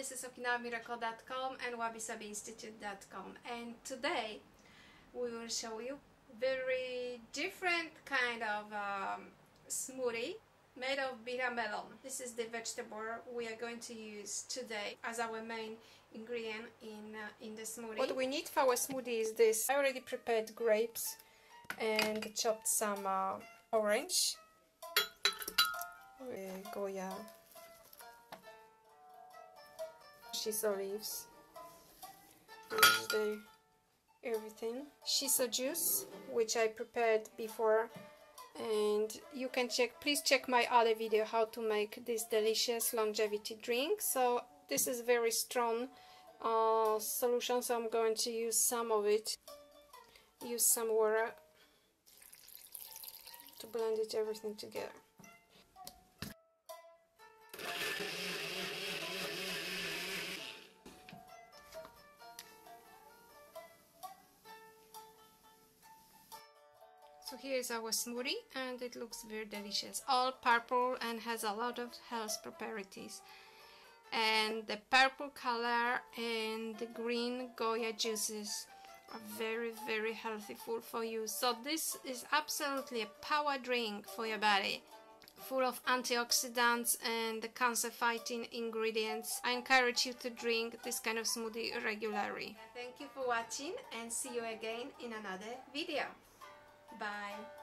This is okinawamiracle.com and wabisabiinstitute.com, and today we will show you very different kind of smoothie made of bitter melon. This is the vegetable we are going to use today as our main ingredient in the smoothie. What we need for our smoothie is this. I already prepared grapes and chopped some orange with goya, shiso leaves, everything, shiso juice which I prepared before, and you can please check my other video how to make this delicious longevity drink. So this is very strong solution, so I'm going to use some of it, use some water to blend it everything together. So here is our smoothie, and it looks very delicious, all purple, and has a lot of health properties. And the purple color and the green goya juices are very healthy food for you. So this is absolutely a power drink for your body, full of antioxidants and the cancer fighting ingredients. I encourage you to drink this kind of smoothie regularly. Thank you for watching, and see you again in another video. Bye.